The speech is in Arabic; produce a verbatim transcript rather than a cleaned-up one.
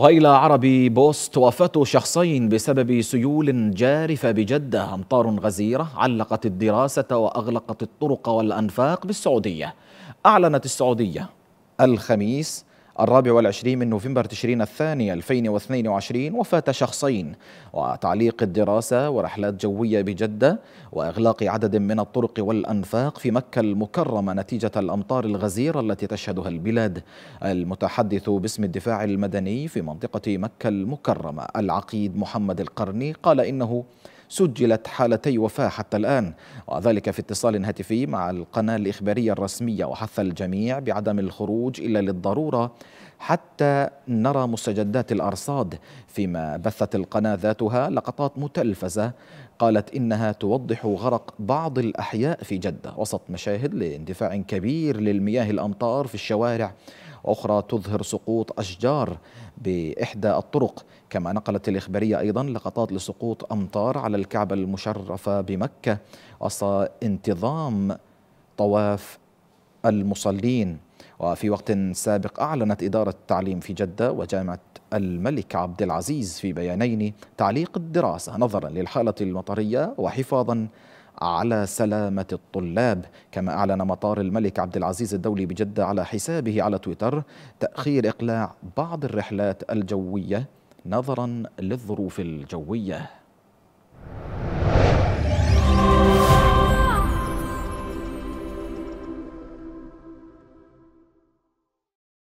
ويلا عربي بوست. وفاة شخصين بسبب سيول جارفة بجدة. أمطار غزيرة علقت الدراسة وأغلقت الطرق والأنفاق بالسعودية. أعلنت السعودية الخميس الرابع والعشرين من نوفمبر تشرين الثاني ألفين واثنين وعشرين وفاة شخصين وتعليق الدراسة ورحلات جوية بجدة وإغلاق عدد من الطرق والأنفاق في مكة المكرمة نتيجة الأمطار الغزيرة التي تشهدها البلاد. المتحدث باسم الدفاع المدني في منطقة مكة المكرمة العقيد محمد القرني قال إنه سجلت حالتي وفاة حتى الآن، وذلك في اتصال هاتفي مع القناة الإخبارية الرسمية، وحث الجميع بعدم الخروج إلا للضرورة حتى نرى مستجدات الأرصاد، فيما بثت القناة ذاتها لقطات متلفزة قالت إنها توضح غرق بعض الأحياء في جدة وسط مشاهد لاندفاع كبير للمياه الأمطار في الشوارع، وأخرى تظهر سقوط أشجار بإحدى الطرق. كما نقلت الإخبارية أيضا لقطات لسقوط أمطار على الكعبة المشرفة بمكة وسط انتظام طواف المصلين. وفي وقت سابق أعلنت إدارة التعليم في جدة وجامعة الملك عبد العزيز في بيانين تعليق الدراسة نظرا للحالة المطرية وحفاظا على سلامة الطلاب. كما أعلن مطار الملك عبد العزيز الدولي بجدة على حسابه على تويتر تأخير إقلاع بعض الرحلات الجوية نظرا للظروف الجوية.